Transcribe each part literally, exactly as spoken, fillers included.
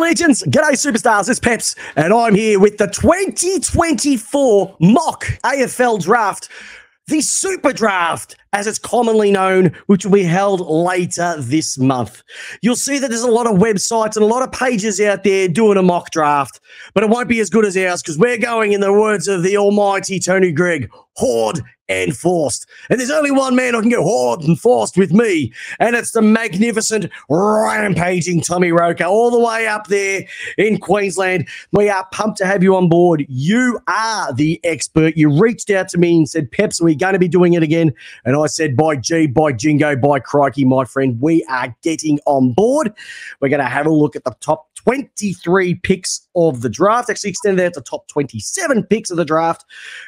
G'day legends, g'day superstars, it's Peps, and I'm here with the twenty twenty-four mock A F L draft, the Super Draft, as it's commonly known, which will be held later this month. You'll see that there's a lot of websites and a lot of pages out there doing a mock draft, but it won't be as good as ours because we're going, in the words of the almighty Tony Gregg, hard and forced. And there's only one man I can get hard and forced with me, and it's the magnificent rampaging Tommy Roker, all the way up there in Queensland. We are pumped to have you on board. You are the expert. You reached out to me and said, Peps, are we going to be doing it again? And I said, by G, by Jingo, by crikey, my friend, we are getting on board. We're going to have a look at the top twenty-three picks of the draft. Actually extended out to top twenty-seven picks of the draft.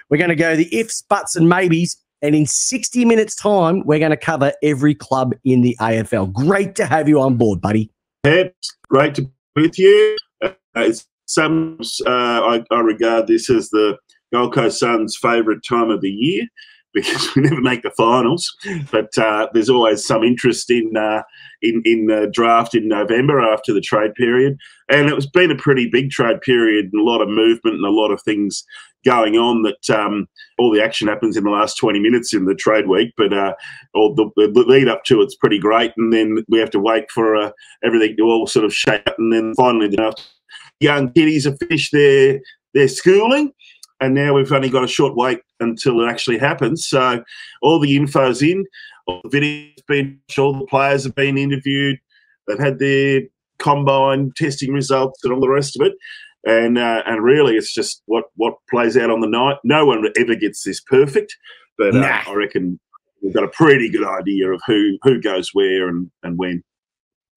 We're going to go the ifs, buts, and maybes. And in sixty minutes' time, we're going to cover every club in the A F L. Great to have you on board, buddy. Peps, great to be with you. Uh, it's sometimes uh, I, I regard this as the Gold Coast Sun's favourite time of the year, because we never make the finals, but uh, there's always some interest in uh, in, in the draft in November after the trade period. And it's been a pretty big trade period and a lot of movement and a lot of things going on that um, all the action happens in the last twenty minutes in the trade week, but uh, all the, the lead up to it's pretty great. And then we have to wait for uh, everything to all sort of shake up. And then finally, you know, young kiddies have finished their, their schooling. And now we've only got a short wait until it actually happens. So all the info's in, all the video's been, all the players have been interviewed, they've had their combine testing results and all the rest of it. And uh, and really it's just what, what plays out on the night. No one ever gets this perfect, but uh, nah. I reckon we've got a pretty good idea of who, who goes where and, and when.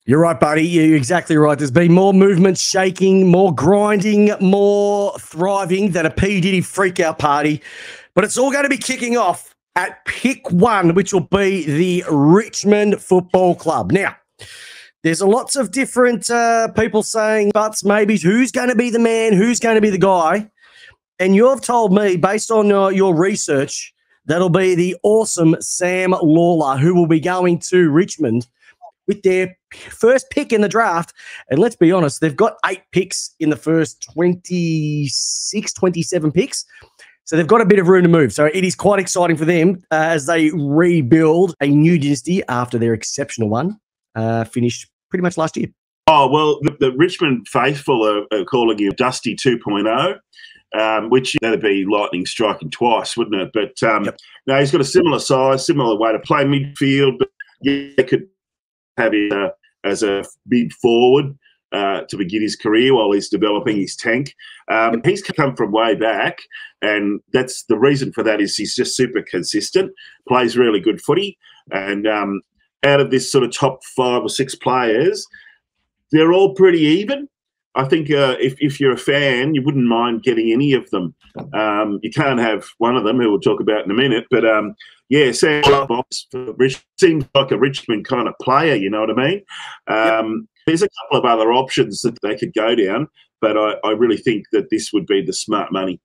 You're right, buddy. You're exactly right. There's been more movement, shaking, more grinding, more thriving than a P. Diddy freakout party. But it's all going to be kicking off at pick one, which will be the Richmond Football Club. Now, there's lots of different uh, people saying, buts, maybes, who's going to be the man, who's going to be the guy. And you've told me, based on uh, your research, that'll be the awesome Sam Lalor, who will be going to Richmond with their first pick in the draft. And let's be honest, they've got eight picks in the first twenty-six, twenty-seven picks. So they've got a bit of room to move. So it is quite exciting for them uh, as they rebuild a new dynasty after their exceptional one uh, finished pretty much last year. Oh, well, the, the Richmond faithful are, are calling you Dusty two point oh. Um, which that'd be lightning striking twice, wouldn't it? But um, yep. No, he's got a similar size, similar way to play midfield, but yeah, they could have him uh, as a big forward uh, to begin his career while he's developing his tank. Um, he's come from way back, and that's the reason for that is he's just super consistent, plays really good footy, and um, out of this sort of top five or six players, they're all pretty even. I think uh, if, if you're a fan, you wouldn't mind getting any of them. Um, you can't have one of them, who we'll talk about in a minute, but um, yeah, Sam seems like a Richmond kind of player, you know what I mean? Um, yep. There's a couple of other options that they could go down, but I, I really think that this would be the smart money.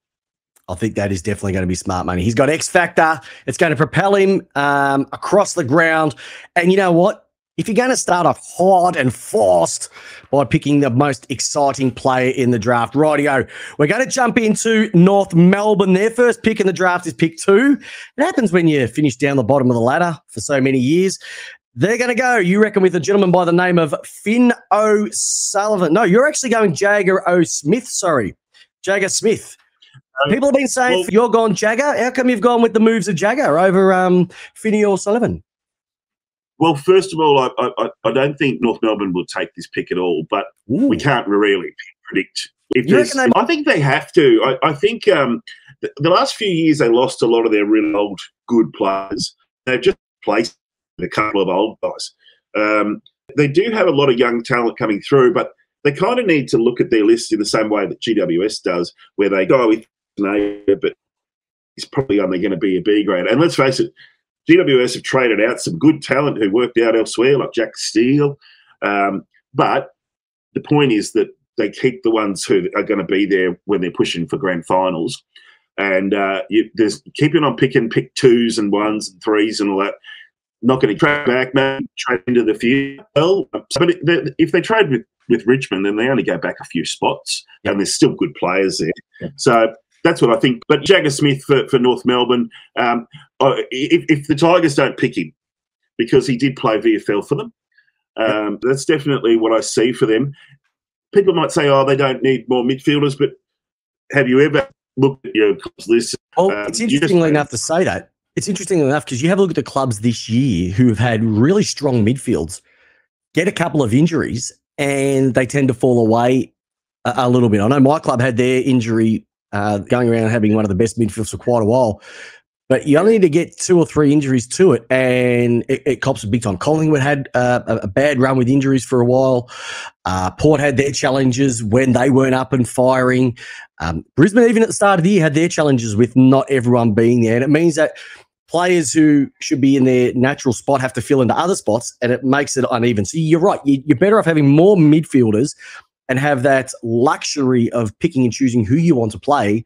I think that is definitely going to be smart money. He's got X Factor. It's going to propel him um, across the ground. And you know what? If you're going to start off hard and fast by picking the most exciting player in the draft, rightio, we're going to jump into North Melbourne. Their first pick in the draft is pick two. It happens when you finish down the bottom of the ladder for so many years. They're going to go, you reckon, with a gentleman by the name of Finn O'Sullivan. No, you're actually going Jagga O. Smith, sorry. Jagga Smith. Um, People have been saying, well, you're gone Jagga. How come you've gone with the moves of Jagga over um, Finney O'Sullivan? Well, first of all, I, I, I don't think North Melbourne will take this pick at all, but Ooh. we can't really predict. If there's, I think they have to. I, I think um, the, the last few years they lost a lot of their really old good players. They've just placed a couple of old guys. Um, they do have a lot of young talent coming through, but they kind of need to look at their list in the same way that G W S does, where they go with an A, but he's probably only going to be a B grade. And let's face it, G W S have traded out some good talent who worked out elsewhere, like Jack Steele. Um, but the point is that they keep the ones who are going to be there when they're pushing for grand finals. And uh, you, there's keeping on picking pick twos and ones and threes and all that. Not going to trade back, man. Trade into the future. Well, but if they trade with with Richmond, and they only go back a few spots, yeah. and there's still good players there. Yeah. So that's what I think. But Jagga Smith for, for North Melbourne, um, if, if the Tigers don't pick him, because he did play V F L for them, um, yeah. that's definitely what I see for them. People might say, oh, they don't need more midfielders, but have you ever looked at your club's list? Oh, um, it's interestingly just, enough to say that. It's interesting enough because you have a look at the clubs this year who have had really strong midfields, get a couple of injuries, and they tend to fall away a, a little bit. I know my club had their injury uh, going around having one of the best midfields for quite a while, but you only need to get two or three injuries to it, and it, it cops a big time. Collingwood had uh, a, a bad run with injuries for a while. Uh, Port had their challenges when they weren't up and firing. Um, Brisbane, even at the start of the year, had their challenges with not everyone being there, and it means that players who should be in their natural spot have to fill into other spots, and it makes it uneven. So you're right. You're better off having more midfielders and have that luxury of picking and choosing who you want to play,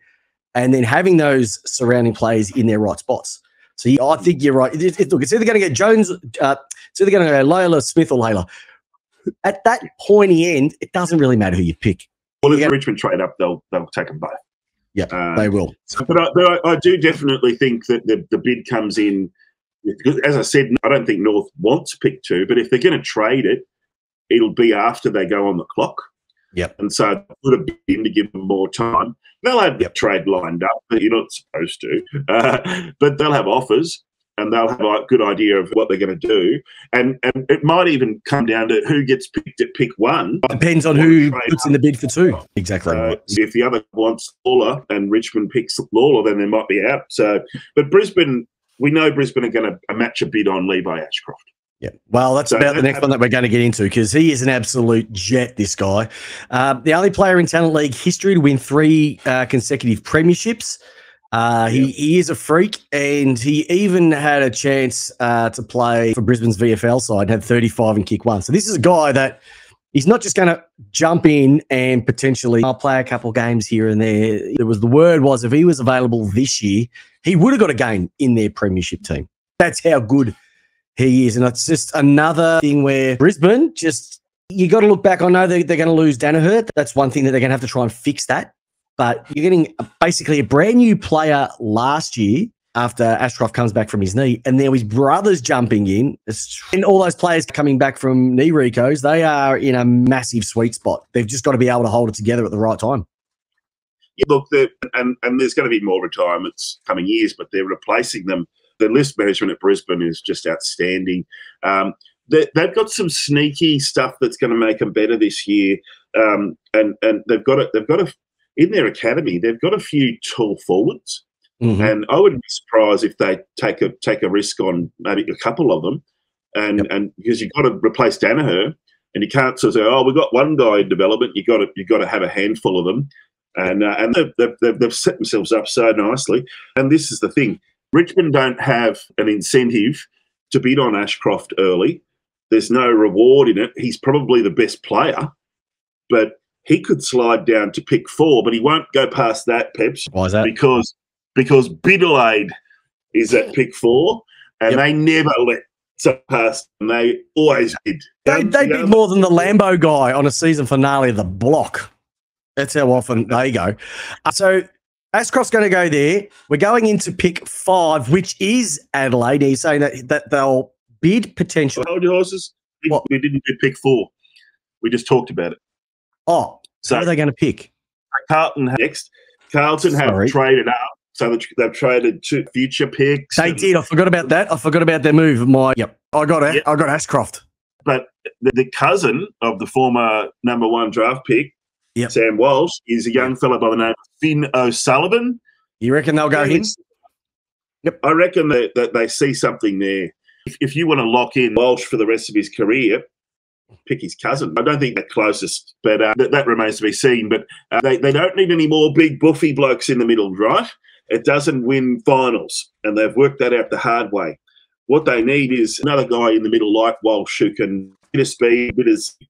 and then having those surrounding players in their right spots. So you, I think you're right. It, it, look, it's either going to get Jones, uh, it's either going to go Lalor, Smith, or Lalor. At that pointy end, it doesn't really matter who you pick. Well, if the Richmond trade up, they'll they'll take them both. Yeah, um, they will. So, but I, but I, I do definitely think that the, the bid comes in. Because as I said, I don't think North wants pick two, but if they're going to trade it, it'll be after they go on the clock. Yeah. And so I put a bid in to give them more time. They'll have the yep. trade lined up, but you're not supposed to. Uh, but they'll have offers and they'll have a good idea of what they're going to do. And, and it might even come down to who gets picked at pick one. Depends on who puts in the bid for two. Exactly. Uh, if the other wants Lawler and Richmond picks Lawler, then they might be out. So, but Brisbane, we know Brisbane are going to match a bid on Levi Ashcroft. Yeah. Well, that's so about that, the next one that we're going to get into because he is an absolute jet, this guy. Uh, the only player in Talent League history to win three uh, consecutive premierships. Uh, he, he is a freak, and he even had a chance uh, to play for Brisbane's V F L side and had thirty-five and kick one. So this is a guy that he's not just going to jump in and potentially I'll play a couple games here and there. There was the word was if he was available this year, he would have got a game in their premiership team. That's how good he is. And it's just another thing where Brisbane just you got to look back. I know they're, they're going to lose Danaher. That's one thing that they're going to have to try and fix that. But you're getting basically a brand new player last year after Ashcroft comes back from his knee, and now his brother's jumping in. And all those players coming back from knee recos, they are in a massive sweet spot. They've just got to be able to hold it together at the right time. Yeah, look, and, and there's going to be more retirements coming years, but they're replacing them. The list management at Brisbane is just outstanding. Um, they, they've got some sneaky stuff that's going to make them better this year, um, and and they've got a, they've got a in their academy, they've got a few tall forwards, mm-hmm. and I wouldn't be surprised if they take a take a risk on maybe a couple of them, and yep. and because you've got to replace Danaher, and you can't sort of say, oh, we've got one guy in development. You've got to you've got to have a handful of them, and uh, and they've, they've they've set themselves up so nicely. And this is the thing: Richmond don't have an incentive to bid on Ashcroft early. There's no reward in it. He's probably the best player, but he could slide down to pick four, but he won't go past that, Peps. Why is that? Because because Bidelaide is at pick four, and yep. they never let so past, and they always did. They, they did more than the Lambo guy on a season finale of The Block. That's how often they go. Uh, so Ashcroft's going to go there. We're going into pick five, which is Adelaide. He's saying that, that they'll bid potentially. Hold your horses. What? We didn't do pick four. We just talked about it. Oh, so what are they going to pick? Carlton next. Carlton Sorry. have traded up, so they've traded two future picks. They did. I forgot about that. I forgot about their move. My yep. I got it. Yep. I got Ashcroft. But the, the cousin of the former number one draft pick, yep. Sam Walsh, is a young fellow by the name of Finn O'Sullivan. You reckon they'll go him? Yep. I reckon that, that they see something there. If, if you want to lock in Walsh for the rest of his career, pick his cousin. I don't think they're closest, but uh, th that remains to be seen. But uh, they, they don't need any more big, buffy blokes in the middle, right? It doesn't win finals, and they've worked that out the hard way. What they need is another guy in the middle like Walsh who can get a speed, a bit of zip,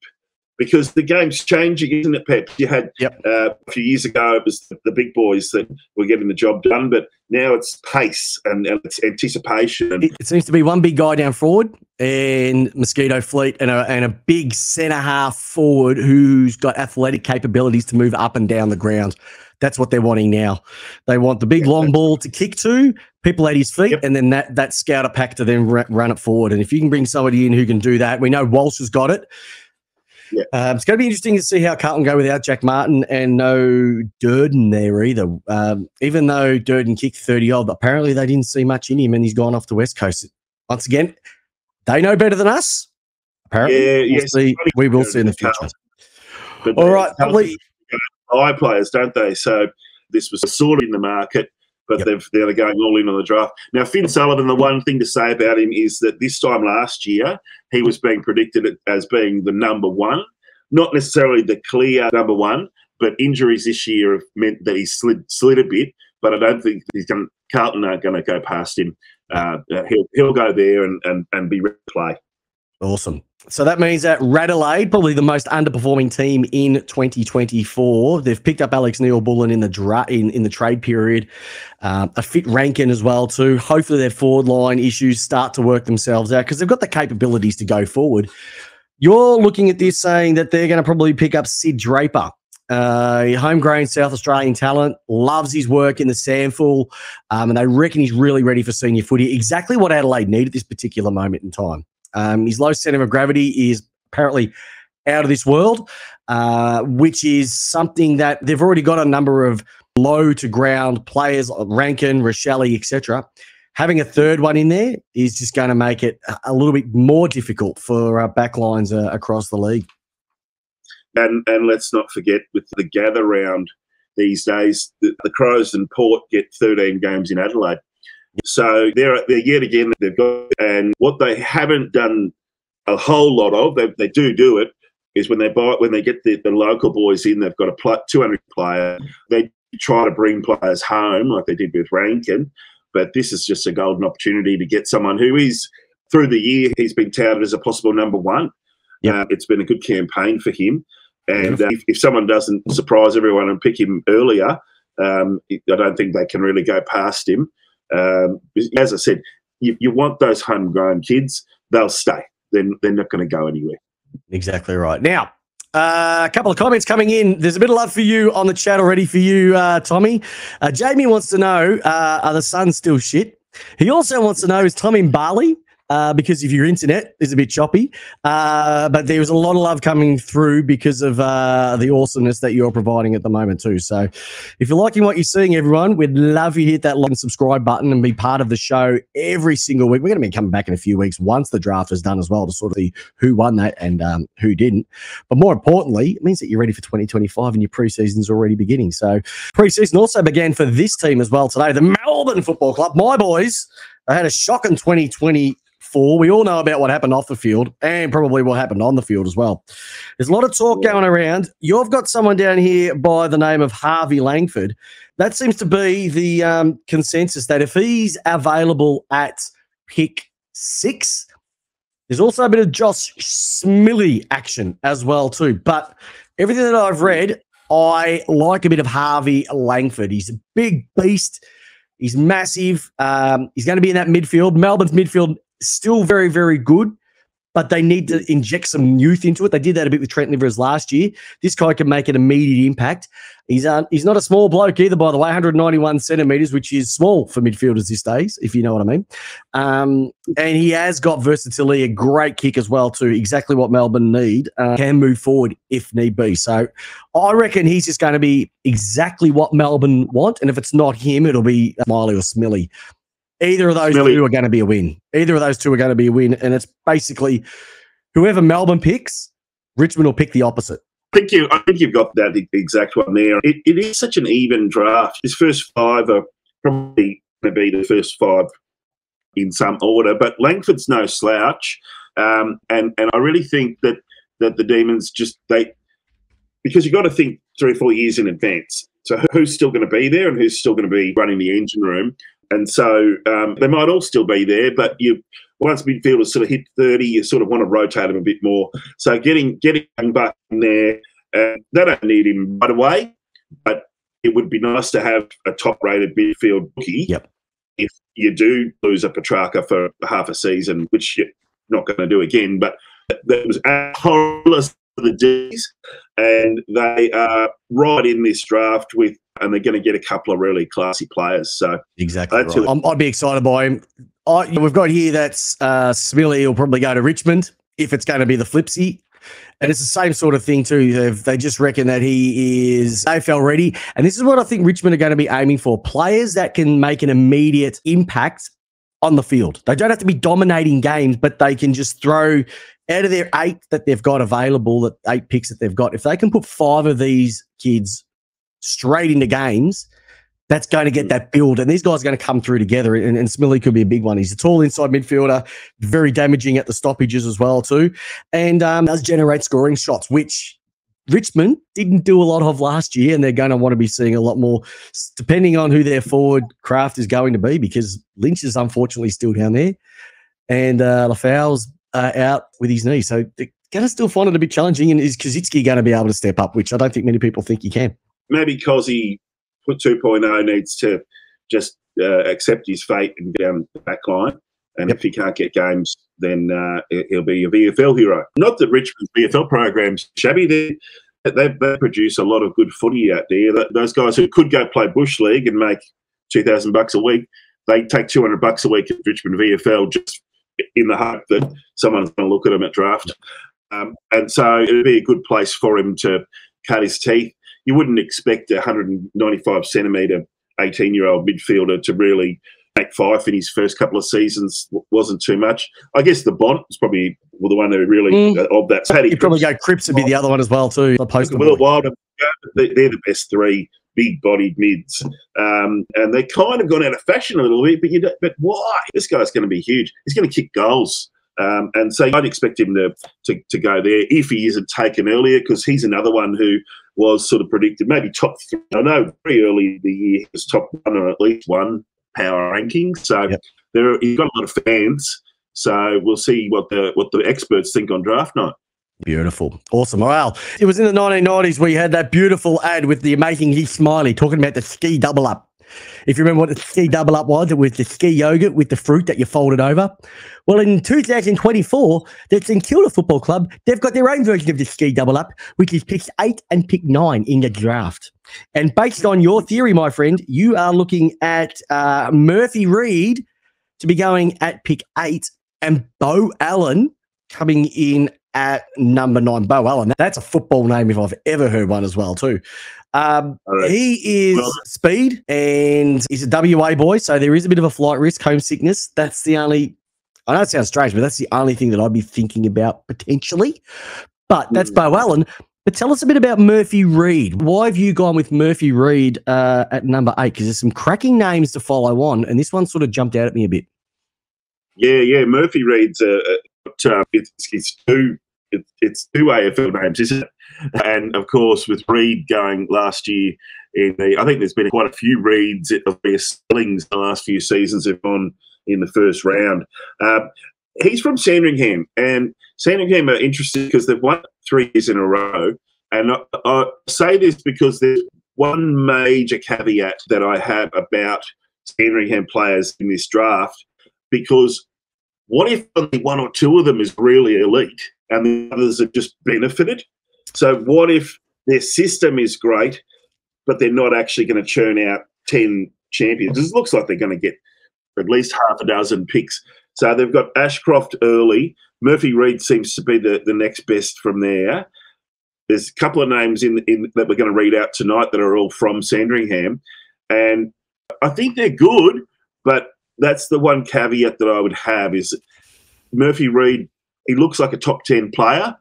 because the game's changing, isn't it, Peps? You had yep. uh, a few years ago, it was the, the big boys that were getting the job done, but now it's pace and, and it's anticipation. And it, it seems to be one big guy down forward in Mosquito Fleet and a, and a big centre-half forward who's got athletic capabilities to move up and down the ground. That's what they're wanting now. They want the big long ball to kick to, people at his feet, yep. and then that that scouter pack to then r- run it forward. And if you can bring somebody in who can do that, we know Walsh has got it. Yep. Um, it's going to be interesting to see how Carlton go without Jack Martin and no Durden there either. Um, even though Durden kicked thirty-odd, apparently they didn't see much in him and he's gone off the West Coast. Once again, they know better than us, apparently. Yeah, we'll yes, see, we will see in the future. But all right, probably. High players, don't they? So this was sort of in the market, but yep. they've, they're going all in on the draft. Now, Finn Sullivan, the one thing to say about him is that this time last year, he was being predicted as being the number one, not necessarily the clear number one, but injuries this year have meant that he slid slid a bit, but I don't think he's going, Carlton aren't going to go past him. Uh, he'll, he'll go there and, and, and be ready to play. Awesome. So that means that Radelaide, probably the most underperforming team in twenty twenty-four, they've picked up Alex Neal-Bullen in the dra- in, in the trade period, um, a fit Rankin as well too. Hopefully their forward line issues start to work themselves out because they've got the capabilities to go forward. You're looking at this saying that they're going to probably pick up Sid Draper, uh, homegrown South Australian talent, loves his work in the sample, um, and they reckon he's really ready for senior footy, exactly what Adelaide need at this particular moment in time. Um, his low centre of gravity is apparently out of this world, uh, which is something that they've already got a number of low-to-ground players, Rankin, Rochelle, et cetera. Having a third one in there is just going to make it a little bit more difficult for our backlines uh, across the league. And and let's not forget, with the gather round these days, the, the Crows and Port get thirteen games in Adelaide. So they're, they're yet again, they've got, and what they haven't done a whole lot of, they, they do do it, is when they buy, when they get the, the local boys in, they've got a pl- two hundred player. They try to bring players home like they did with Rankin, but this is just a golden opportunity to get someone who is, through the year, he's been touted as a possible number one. Yeah, uh, it's been a good campaign for him. And uh, if, if someone doesn't surprise everyone and pick him earlier, um, I don't think they can really go past him. Um, as I said, you, you want those homegrown kids, they'll stay. They're, they're not going to go anywhere. Exactly right. Now, uh, a couple of comments coming in. There's a bit of love for you on the chat already for you, uh, Tommy. Uh, Jamie wants to know, uh, are the Suns still shit? He also wants to know, is Tom in Bali? Uh, because if your internet is a bit choppy, uh, but there was a lot of love coming through because of uh, the awesomeness that you're providing at the moment too. So if you're liking what you're seeing, everyone, we'd love you to hit that like and subscribe button and be part of the show every single week. We're going to be coming back in a few weeks once the draft is done as well to sort of see who won that and um, who didn't. But more importantly, it means that you're ready for twenty twenty-five and your preseason's already beginning. So preseason also began for this team as well today. The Melbourne Football Club, my boys, they had a shock in twenty twenty. We all know about what happened off the field and probably what happened on the field as well. There's a lot of talk going around. You've got someone down here by the name of Harvey Langford. That seems to be the um, consensus that if he's available at pick six, there's also a bit of Josh Smillie action as well too. But everything that I've read, I like a bit of Harvey Langford. He's a big beast. He's massive. Um, he's going to be in that midfield. Melbourne's midfield still very, very good, but they need to inject some youth into it. They did that a bit with Trent Livers last year. This guy can make an immediate impact. He's uh, he's not a small bloke either, by the way, one hundred ninety-one centimetres, which is small for midfielders these days, if you know what I mean. Um, and he has got versatility, a great kick as well too, exactly what Melbourne need, uh, can move forward if need be. So I reckon he's just going to be exactly what Melbourne want, and if it's not him, it'll be Smiley or Smillie. Either of those Millie. two are going to be a win. Either of those two are going to be a win, and it's basically whoever Melbourne picks, Richmond will pick the opposite. I think, you, I think you've got that exact one there. It, it is such an even draft. His first five are probably going to be the first five in some order, but Langford's no slouch, um, and, and I really think that, that the Demons just – they because you've got to think three or four years in advance. So who's still going to be there and who's still going to be running the engine room? And so um, they might all still be there, but you once midfielders sort of hit thirty, you sort of want to rotate them a bit more. So getting getting young Buck in there, uh, they don't need him right away, but it would be nice to have a top-rated midfield rookie. Yep. If you do lose a Petrarca for half a season, which you're not going to do again, but that was a horrible for the D's, and they are right in this draft with, and they're going to get a couple of really classy players. So exactly, that's right. I'd be excited by him. I, we've got here that's uh, Smillie will probably go to Richmond if it's going to be the flipsy. And it's the same sort of thing too. They've, they just reckon that he is A F L ready. And this is what I think Richmond are going to be aiming for. Players that can make an immediate impact on the field. They don't have to be dominating games, but they can just throw out of their eight that they've got available, that eight picks that they've got. If they can put five of these kids straight into games, that's going to get that build. And these guys are going to come through together. And, and Smillie could be a big one. He's a tall inside midfielder, very damaging at the stoppages as well too. And um, does generate scoring shots, which Richmond didn't do a lot of last year. And they're going to want to be seeing a lot more depending on who their forward craft is going to be, because Lynch is unfortunately still down there. And uh, Lafau's uh, out with his knee. So they're going to still find it a bit challenging. And is Kosicki going to be able to step up, which I don't think many people think he can. Maybe Cozzy two point oh needs to just uh, accept his fate and get down the back line. And yep. if he can't get games, then uh, he'll be a V F L hero. Not that Richmond's V F L program's shabby. They, they, they produce a lot of good footy out there. Those guys who could go play bush league and make two thousand bucks a week, they take two hundred bucks a week at Richmond V F L just in the hope that someone's going to look at him at draft. Um, and so it would be a good place for him to cut his teeth. You wouldn't expect a one ninety-five centimetre eighteen-year-old midfielder to really make five in his first couple of seasons. Wasn't too much. I guess the Bont was probably well, the one that really mm. uh, of that. Paddy, you'd probably go Cripps would be the other one as well too. The post Will Wilder, they're the best three big-bodied mids, um, and they kind of gone out of fashion a little bit. But you don't, but why? This guy's going to be huge. He's going to kick goals. Um, and so I'd expect him to, to to go there if he isn't taken earlier, because he's another one who was sort of predicted maybe top three. I know very early in the year he was top one or at least one power ranking. So yep. there, he's got a lot of fans. So we'll see what the what the experts think on draft night. Beautiful. Awesome. Well, it was in the nineteen nineties where you had that beautiful ad with the amazing Josh Smillie talking about the ski double up. If you remember what the ski double up was, it was the ski yogurt with the fruit that you folded over. Well, in two thousand twenty-four, the St Kilda Football Club, they've got their own version of the ski double up, which is picks eight and pick nine in the draft. And based on your theory, my friend, you are looking at uh, Murphy Reed to be going at pick eight and Bo Allan coming in at number nine. Bo Allan, that's a football name if I've ever heard one as well too. Um, right. He is well, speed, and he's a W A boy, so there is a bit of a flight risk, homesickness. That's the only, I know it sounds strange, but that's the only thing that I'd be thinking about potentially. But that's mm. Bo Allan. But tell us a bit about Murphy Reed. Why have you gone with Murphy Reed uh, at number eight? Because there's some cracking names to follow on, and this one sort of jumped out at me a bit. Yeah, yeah, Murphy Reed's a uh, uh, it's, it's two. It's two A F L names, isn't it? And, of course, with Reed going last year, in the, I think there's been quite a few Reeds of various spellings the last few seasons have gone in the first round. Uh, he's from Sandringham, and Sandringham are interesting because they've won three years in a row. And I, I say this because there's one major caveat that I have about Sandringham players in this draft, because what if only one or two of them is really elite? And the others have just benefited. So what if their system is great, but they're not actually going to churn out ten champions? It looks like they're going to get at least half a dozen picks. So they've got Ashcroft early. Murphy Reed seems to be the, the next best from there. There's a couple of names in, in that we're going to read out tonight that are all from Sandringham. And I think they're good, but that's the one caveat that I would have is Murphy Reed, he looks like a top ten player,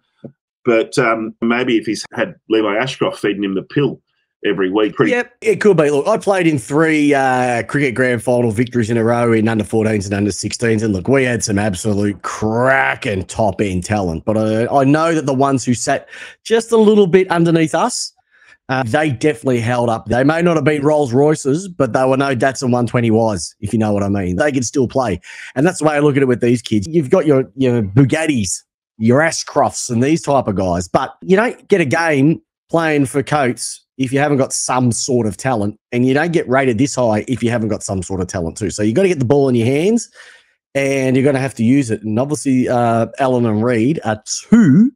but um, maybe if he's had Levi Ashcroft feeding him the pill every week. Yep, it could be. Look, I played in three uh, cricket grand final victories in a row in under fourteens and under sixteens, and look, we had some absolute crack and top-end talent. But I, I know that the ones who sat just a little bit underneath us Uh, they definitely held up. They may not have been Rolls Royces, but they were no Datsun one twenty Ys, if you know what I mean. They could still play. And that's the way I look at it with these kids. You've got your, your Bugattis, your Ashcrofts and these type of guys, but you don't get a game playing for Coates if you haven't got some sort of talent, and you don't get rated this high if you haven't got some sort of talent too. So you've got to get the ball in your hands and you're going to have to use it. And obviously uh, Allan and Reed are two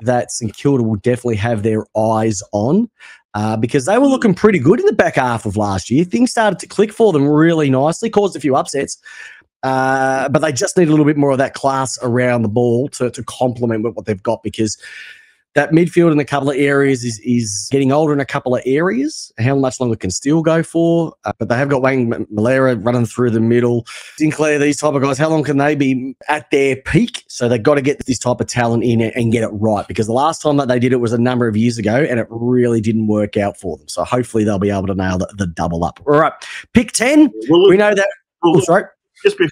that St Kilda will definitely have their eyes on uh, because they were looking pretty good in the back half of last year. Things started to click for them really nicely, caused a few upsets, uh, but they just need a little bit more of that class around the ball to, to complement what they've got, because that midfield in a couple of areas is, is getting older in a couple of areas. How much longer can Steele go for? Uh, but they have got Wayne Malera running through the middle. Sinclair, these type of guys, how long can they be at their peak? So they've got to get this type of talent in and get it right, because the last time that they did it was a number of years ago and it really didn't work out for them. So hopefully they'll be able to nail the, the double up. All right, pick ten. Well, we know that. Well, oh, sorry. Just before,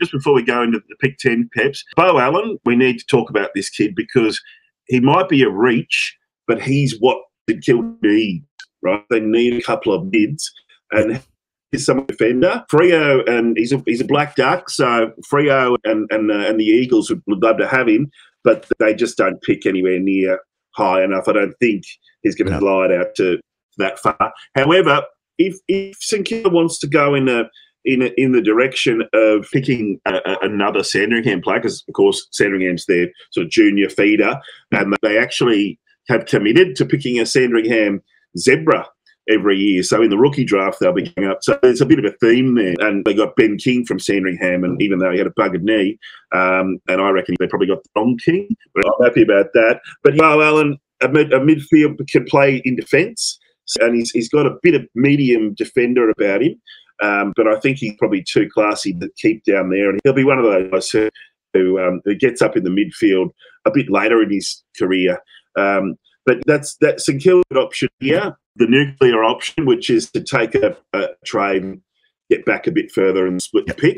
just before we go into the pick ten, Peps, Bo Allan, we need to talk about this kid because – he might be a reach, but he's what the Kilda needs, right? They need a couple of mids, and he's some defender. Freo, and he's a, he's a black duck, so Freo and and, uh, and the Eagles would, would love to have him, but they just don't pick anywhere near high enough. I don't think he's going to glide out to that far. However, if if St Kilda wants to go in a in a, in the direction of picking a, a, another Sandringham player, because, of course, Sandringham's their sort of junior feeder, and they actually have committed to picking a Sandringham Zebra every year. So in the rookie draft, they'll be going up. So there's a bit of a theme there. And they got Ben King from Sandringham, and even though he had a buggered knee, um, and I reckon they probably got the wrong King, but I'm happy about that. But Bo Allan, a, mid, a midfield, can play in defence, and he's, he's got a bit of medium defender about him. Um, but I think he's probably too classy to keep down there. And he'll be one of those guys who, who, um, who gets up in the midfield a bit later in his career. Um, but that's that St Kilda option here, the nuclear option, which is to take a, a trade, get back a bit further and split the pick.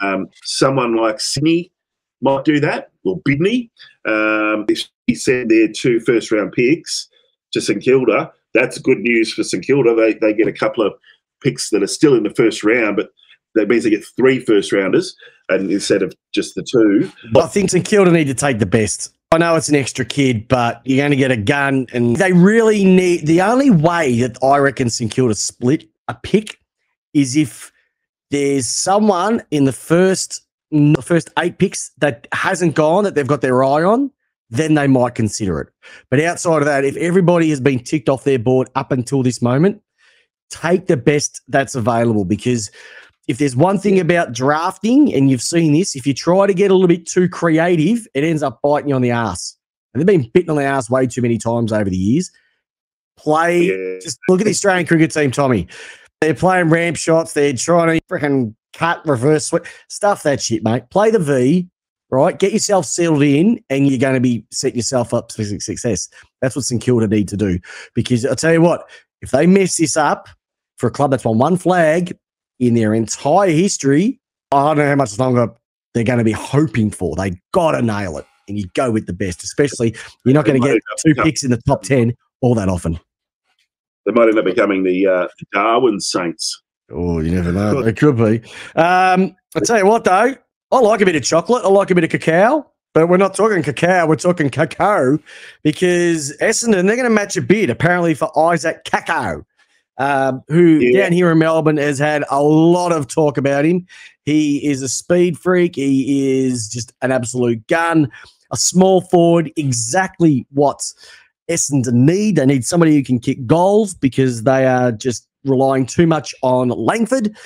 Um, someone like Sydney might do that, or Bidney. Um, if he sent their two first-round picks to St Kilda, that's good news for St Kilda. They, they get a couple of picks that are still in the first round, but that means they get three first rounders and instead of just the two. I think St Kilda need to take the best. I know it's an extra kid, but you're going to get a gun, and they really need, the only way that I reckon St Kilda split a pick is if there's someone in the first the first eight picks that hasn't gone, that they've got their eye on, then they might consider it. But outside of that, if everybody has been ticked off their board up until this moment, take the best that's available, because if there's one thing about drafting, and you've seen this, if you try to get a little bit too creative, it ends up biting you on the ass. And they've been bitten on the ass way too many times over the years. Play, yeah. Just look at the Australian cricket team, Tommy. They're playing ramp shots. They're trying to freaking cut, reverse, sweat, stuff that shit, mate. Play the V, right? Get yourself settled in, and you're going to be setting yourself up for success. That's what St Kilda need to do, because I'll tell you what, if they mess this up, for a club that's won one flag in their entire history, I don't know how much longer they're going to be hoping for. They got to nail it, and you go with the best, especially you're not going to get two picks in the top ten all that often. They might end up becoming the uh, Darwin Saints. Oh, you never know. It could be. Um, I'll tell you what, though. I like a bit of chocolate. I like a bit of cacao. But we're not talking cacao, we're talking cacao, because Essendon, they're going to match a bid, apparently, for Isaac Cacao, um, who yeah. down here in Melbourne has had a lot of talk about him. He is a speed freak. He is just an absolute gun, a small forward, exactly what Essendon need. They need somebody who can kick goals, because they are just relying too much on Langford.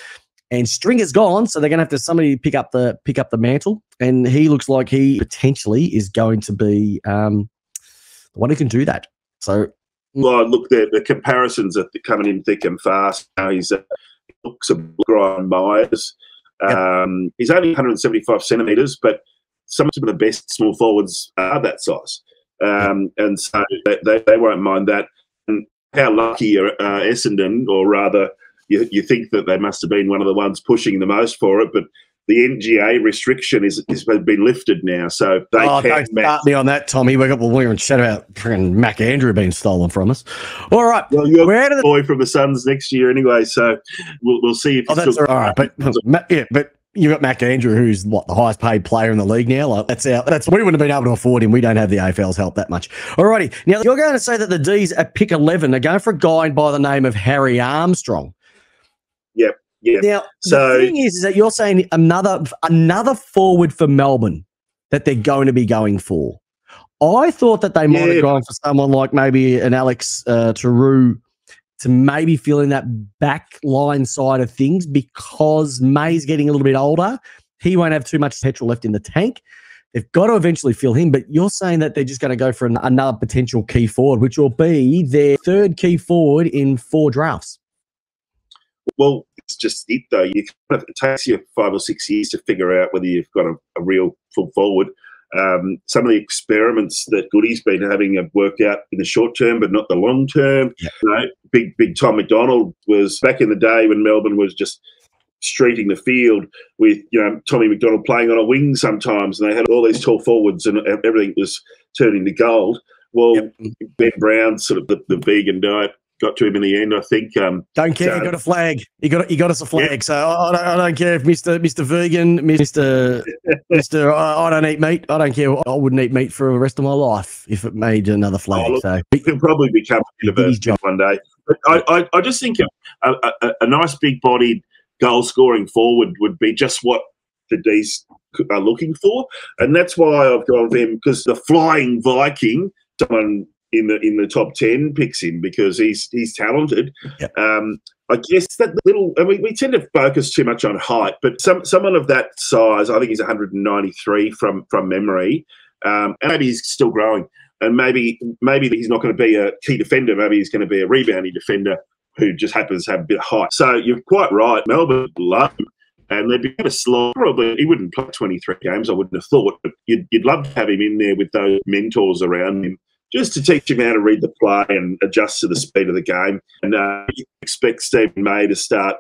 And Stringer's gone, so they're going to have to somebody pick up the pick up the mantle. And he looks like he potentially is going to be um, the one who can do that. So, well, look, the, the comparisons are coming in thick and fast. Now he's uh, he looks a Brian Myers. Um, yep. He's only one hundred seventy-five centimetres, but some of the best small forwards are that size, um, and so they they won't mind that. And how lucky are uh, Essendon, or rather. You, you think that they must have been one of the ones pushing the most for it, but the N G A restriction is, is has been lifted now, so they oh, can't don't start me on that, Tommy. We're going we're chat about friggin' Mac Andrew being stolen from us. All right, well, you're we're out of the boy from the Suns next year anyway, so we'll we'll see if oh, that's still all right. But yeah, but you've got Mac Andrew, who's what the highest paid player in the league now. Like that's our that's we wouldn't have been able to afford him. We don't have the A F L's help that much. All righty, now you're going to say that the D's at pick eleven are going for a guy by the name of Harry Armstrong. Yep. Yeah. Now, so, the thing is, is that you're saying another another forward for Melbourne that they're going to be going for. I thought that they might yeah. have gone for someone like maybe an Alex uh, Tarrou to maybe fill in that back line side of things because May's getting a little bit older. He won't have too much petrol left in the tank. They've got to eventually fill him, but you're saying that they're just going to go for an, another potential key forward, which will be their third key forward in four drafts. Well, it's just it, though. You kind of, it takes you five or six years to figure out whether you've got a, a real full forward. Um, some of the experiments that Goody's been having have worked out in the short term, but not the long term. Yeah. You know, big, big Tom McDonald was back in the day when Melbourne was just streeting the field with, you know, Tommy McDonald playing on a wing sometimes, and they had all these tall forwards and everything was turning to gold. Well, yeah. Ben Brown, sort of the, the vegan diet, got to him in the end, I think. Um, don't care. So, he got a flag. He got. He got us a flag. Yeah. So I don't, I don't care if Mister Mister Vegan, Mister Mister I, I don't eat meat. I don't care. I wouldn't eat meat for the rest of my life if it made another flag. Oh, look, so it can probably become a university one day. But I, I, I just think a, a, a nice big-bodied goal-scoring forward would be just what the D's are looking for, and that's why I've gone with him, because the flying Viking, someone in the in the top ten picks him because he's he's talented. Yep. Um, I guess that little, and we, we tend to focus too much on height, but some someone of that size, I think he's one hundred ninety-three from from memory, um, and maybe he's still growing, and maybe maybe he's not going to be a key defender, maybe he's going to be a rebounding defender who just happens to have a bit of height. So you're quite right, Melbourne love him, and they'd be a slot. Probably he wouldn't play twenty-three games, I wouldn't have thought, but you'd you'd love to have him in there with those mentors around him, just to teach him how to read the play and adjust to the speed of the game. And uh, expect Stephen May to start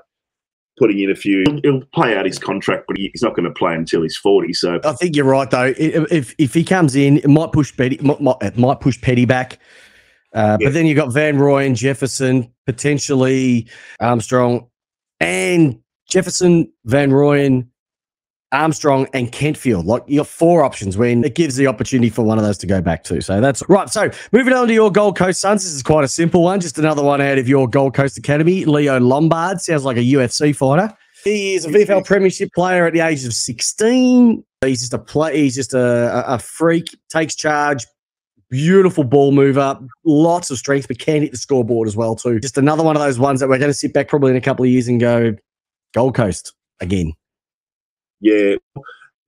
putting in a few. He'll, he'll play out his contract, but he's not going to play until he's forty. So I think you're right, though. If if he comes in, it might push Petty. It might push Petty back. Uh, yeah. But then you've got Van Rooyen, Jefferson, potentially Armstrong, and Jefferson, Van Rooyen, Armstrong and Kentfield. Like, you got four options when it gives the opportunity for one of those to go back to. So that's right. So moving on to your Gold Coast Suns. This is quite a simple one. Just another one out of your Gold Coast Academy. Leo Lombard sounds like a U F C fighter. He is a V F L Premiership player at the age of sixteen. He's just a play. He's just a, a freak. Takes charge. Beautiful ball mover, lots of strength, but can hit the scoreboard as well too. Just another one of those ones that we're going to sit back probably in a couple of years and go Gold Coast again. Yeah,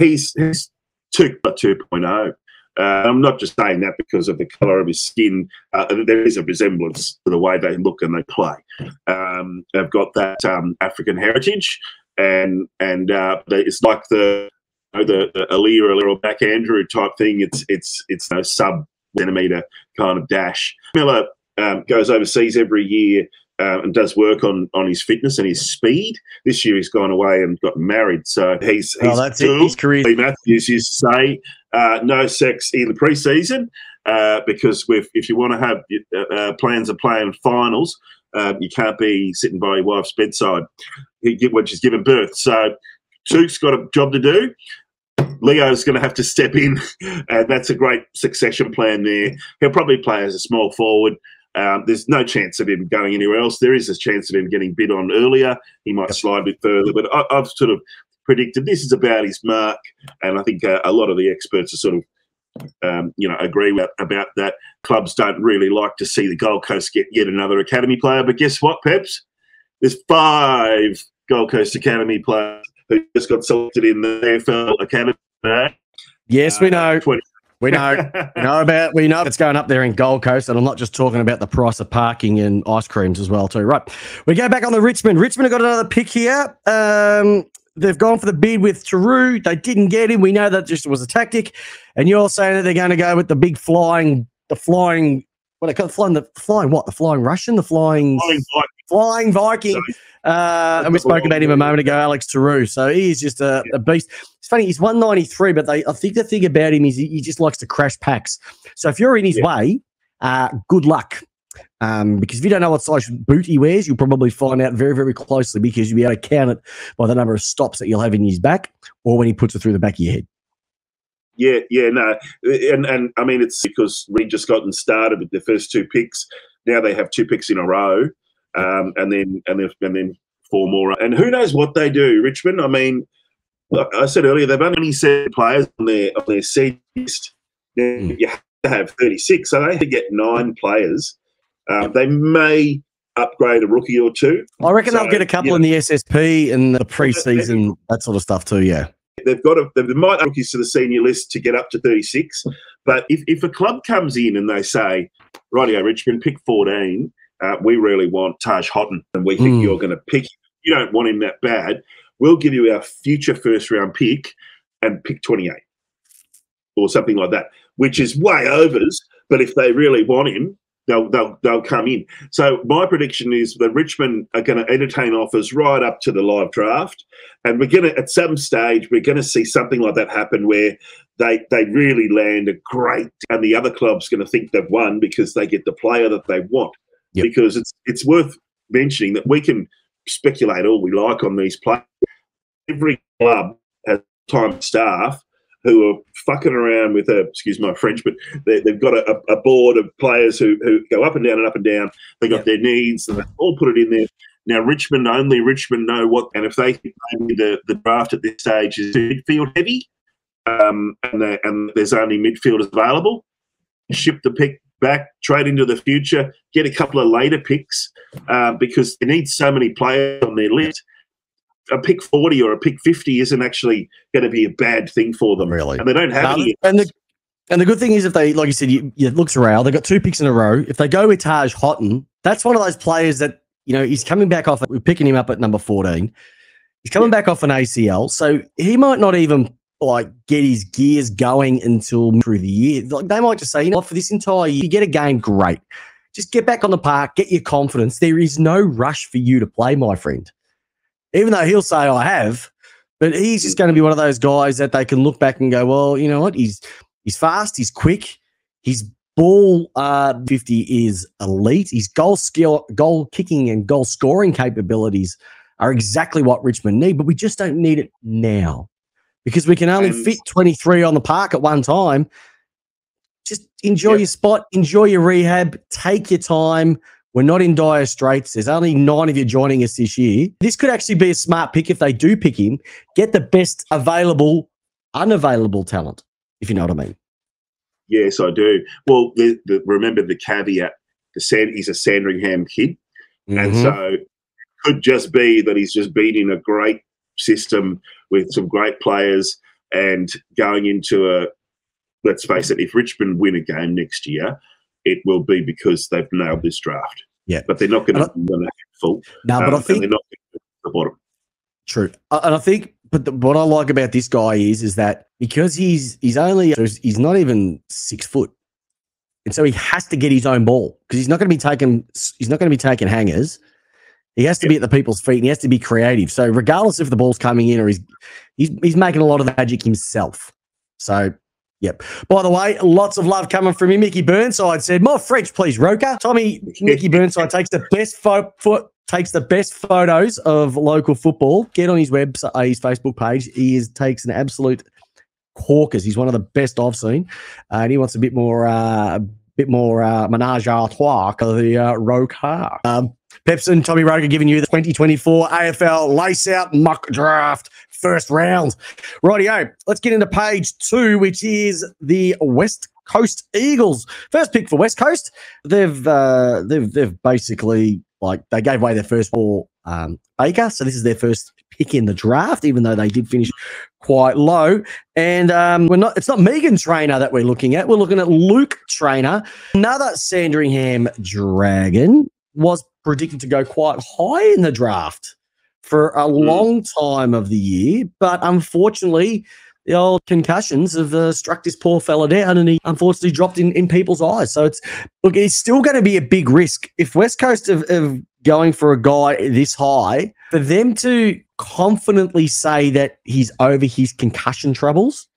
he's, he's two point oh. Uh, I'm not just saying that because of the colour of his skin. Uh, there is a resemblance to the way they look and they play. Um, they've got that um, African heritage, and and uh, it's like the you know, the, the Alia or Mac Andrew type thing. It's it's it's no sub centimetre kind of dash. Miller um, goes overseas every year. Uh, and does work on on his fitness and his speed. This year he's gone away and got married, so he's he's oh, that's cool. It. His career. Matthews used to say, uh, "No sex in the preseason," uh, because with, if you want to have uh, plans of playing finals, uh, you can't be sitting by your wife's bedside when she's giving birth. So Tuke's got a job to do. Leo's going to have to step in, and that's a great succession plan there. He'll probably play as a small forward. Um, there's no chance of him going anywhere else. There is a chance of him getting bid on earlier. He might slide a bit further, but I, I've sort of predicted this is about his mark, and I think uh, a lot of the experts are sort of, um, you know, agree with, about that. Clubs don't really like to see the Gold Coast get yet another academy player, but guess what, Peps? There's five Gold Coast academy players who just got selected in the A F L academy today. Yes, we know. Uh, We know, we know about we know it's going up there in Gold Coast, and I'm not just talking about the price of parking and ice creams as well too. Right, we go back on the Richmond. Richmond have got another pick here. Um, they've gone for the bid with Tarrou. They didn't get him. We know that just was a tactic. And you're saying that they're going to go with the big flying, the flying, what they call it, flying the flying what the flying Russian, the flying flying Viking, flying Viking. Uh, and we spoke about him a moment ago, Alex Tarrou. So he is just a, a beast. It's funny, he's one ninety-three, but they, I think the thing about him is he, he just likes to crash packs. So if you're in his yeah. way, uh, good luck. Um, because if you don't know what size boot he wears, you'll probably find out very, very closely, because you'll be able to count it by the number of stops that you'll have in his back or when he puts it through the back of your head. Yeah, yeah, no. And, and I mean, it's because Reed just gotten started with their first two picks. Now they have two picks in a row, um, and then and then, and then four more. And who knows what they do, Richmond? I mean, like I said earlier, they've only said players on their, on their seed list. Now mm. you have to have thirty-six, so they have to get nine players. Uh, they may upgrade a rookie or two. I reckon so, they'll get a couple yeah. in the S S P and the preseason, that sort of stuff too, yeah. They've got to, they might add rookies to the senior list to get up to thirty-six. But if, if a club comes in and they say, rightio, Richmond, pick fourteen, uh, we really want Taj Houghton, and we think mm. you're going to pick him. You don't want him that bad. We'll give you our future first-round pick and pick twenty-eight or something like that, which is way overs. But if they really want him, They'll, they'll, they'll come in. So my prediction is that Richmond are going to entertain offers right up to the live draft, and we're going to, at some stage, we're going to see something like that happen where they they really land a great, and the other club's going to think they've won because they get the player that they want. Yep. Because it's it's worth mentioning that we can speculate all we like on these players. Every club has time staff who are fucking around with a, excuse my French, but they, they've got a, a board of players who, who go up and down and up and down. They got yeah. their needs, and they all put it in there. Now, Richmond, only Richmond know what, and if they think maybe the, the draft at this stage is midfield heavy, um, and, they, and there's only midfielders available, ship the pick back, trade into the future, get a couple of later picks, uh, because they need so many players on their list. A pick forty or a pick fifty isn't actually going to be a bad thing for them, really. And they don't have um, any. And the, and the good thing is, if they, like you said, you, you, it looks around, they've got two picks in a row. If they go with Taj Houghton, that's one of those players that, you know, he's coming back off. We're picking him up at number fourteen. He's coming yeah. back off an A C L. So he might not even, like, get his gears going until through the year. Like, they might just say, you know, for this entire year, you get a game, great. Just get back on the park, get your confidence. There is no rush for you to play, my friend. Even though he'll say, I have, but he's just going to be one of those guys that they can look back and go, well, you know what? He's he's fast, he's quick, his ball uh, fifty is elite, his goal skill, goal kicking and goal scoring capabilities are exactly what Richmond need, but we just don't need it now because we can only um, fit twenty-three on the park at one time. Just enjoy yeah. your spot, enjoy your rehab, take your time. We're not in dire straits. There's only nine of you joining us this year. This could actually be a smart pick if they do pick him. Get the best available, unavailable talent, if you know what I mean. Yes, I do. Well, the, the, remember the caveat, the sand, he's a Sandringham kid. Mm-hmm. And so it could just be that he's just been in a great system with some great players and going into a, let's face it, if Richmond win a game next year, it will be because they've nailed this draft. Yeah. But they're not going to have a full. No, um, but I think they're not going to the bottom. True. And I think but the, what I like about this guy is is that because he's he's only he's not even six foot. And so he has to get his own ball because he's not going to be taking he's not going to be taking hangers. He has to yeah. be at the people's feet and he has to be creative. So regardless if the ball's coming in or he's he's he's making a lot of the magic himself. So yep. By the way, lots of love coming from you. Mickey Burnside said, "More French, please, Roker." Tommy, Mickey Burnside takes the best fo fo takes the best photos of local football. Get on his website, uh, his Facebook page. He is takes an absolute corkers. He's one of the best I've seen, uh, and he wants a bit more, uh, a bit more uh, menage a trois of the uh, Roker. Um, Peps and Tommy Roker giving you the twenty twenty-four A F L Lace-Out Mock Draft first round. Rightio, let's get into page two, which is the West Coast Eagles. First pick for West Coast. They've uh, they've they've basically, like, they gave away their first for um, Baker, so this is their first pick in the draft, even though they did finish quite low. And um, we're not it's not Megan Trainor that we're looking at. We're looking at Luke Trainor, another Sandringham Dragon. Was predicted to go quite high in the draft for a long time of the year, but unfortunately the old concussions have uh, struck this poor fella down and he unfortunately dropped in, in people's eyes. So it's look, it's still going to be a big risk. If West Coast have, have going for a guy this high, for them to confidently say that he's over his concussion troubles,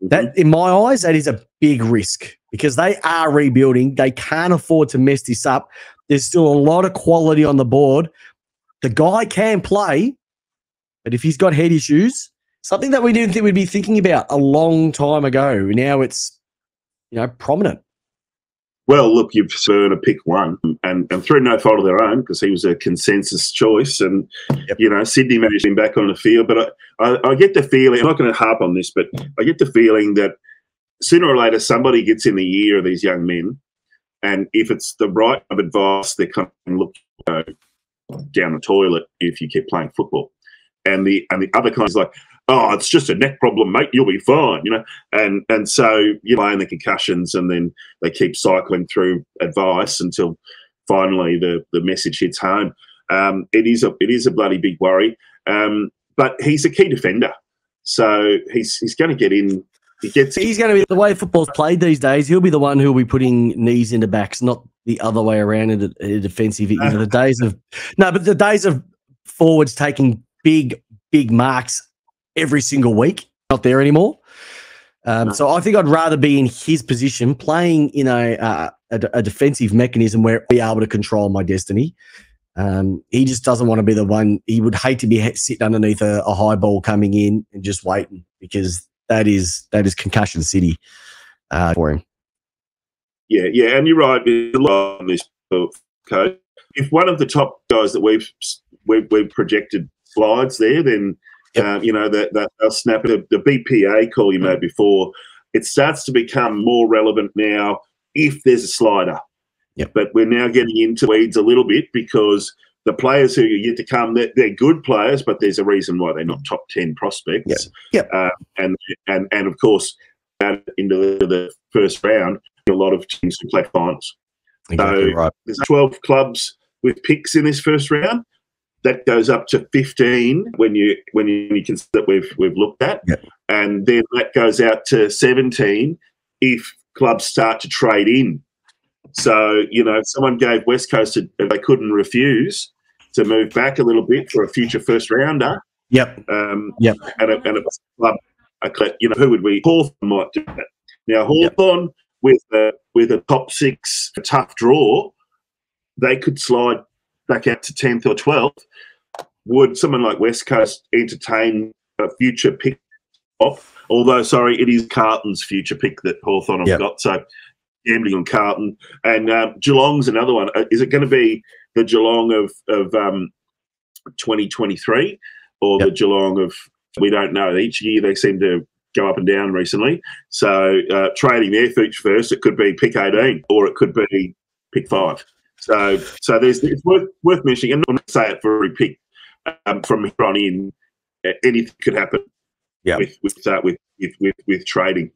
that in my eyes, that is a big risk because they are rebuilding. They can't afford to mess this up. There's still a lot of quality on the board. The guy can play, but if he's got head issues, something that we didn't think we'd be thinking about a long time ago, now it's, you know, prominent. Well, look, you've sort of picked one, and, and through no fault of their own, because he was a consensus choice, and yep. you know, Sydney managed him back on the field. But I, I, I get the feeling, I'm not going to harp on this, but I get the feeling that sooner or later somebody gets in the ear of these young men, and if it's the right of advice, they're kind of look you know, down the toilet if you keep playing football, and the and the other kind is like, oh, it's just a neck problem, mate. You'll be fine, you know. And and so you play in the concussions, and then they keep cycling through advice until finally the the message hits home. Um, it is a it is a bloody big worry. Um, but he's a key defender, so he's he's going to get in. He gets. He's going to be the way football's played these days. He'll be the one who'll be putting knees into backs, not the other way around in a defensive. You know, the days of no, but the days of forwards taking big big marks every single week, not there anymore. Um, no. So I think I'd rather be in his position, playing in a, uh, a, a defensive mechanism where I'll be able to control my destiny. Um, he just doesn't want to be the one. He would hate to be sitting underneath a, a high ball coming in and just waiting, because that is that is concussion city uh, for him. Yeah, yeah, and you're right. A lot on this coach. If one of the top guys that we've we've, we've projected slides there, then. Yep. Uh, you know, that the, they'll snap it. The B P A call you made before, it starts to become more relevant now if there's a slider. Yep. But we're now getting into weeds a little bit, because the players who are yet to come, they're, they're good players, but there's a reason why they're not top ten prospects. Yep. Yep. Uh, and, and, and, of course, into the first round, a lot of teams who play finals. Exactly so right. There's twelve clubs with picks in this first round. That goes up to fifteen when you when you consider that we've we've looked at, yep. and then that goes out to seventeen if clubs start to trade in. So you know, someone gave West Coast a, they couldn't refuse to move back a little bit for a future first rounder. Yep. Um, yep. And a, and a club, a, you know, who would we? Hawthorn might do that. Now Hawthorn yep. with a, with a top six, a tough draw, they could slide back out to tenth or twelfth. Would someone like West Coast entertain a future pick off? Although, sorry, it is Carlton's future pick that Hawthorn have yep. got, so gambling on Carlton. And uh, Geelong's another one. Is it going to be the Geelong of, of um, twenty twenty-three or yep. the Geelong of, we don't know. Each year they seem to go up and down recently. So uh, trading their future first, it could be pick eighteen or it could be pick five. So, so there's it's worth worth mentioning, and I'm not going to say it for every pick. Um, from here on in, anything could happen. Yeah, with with, uh, with with with trading.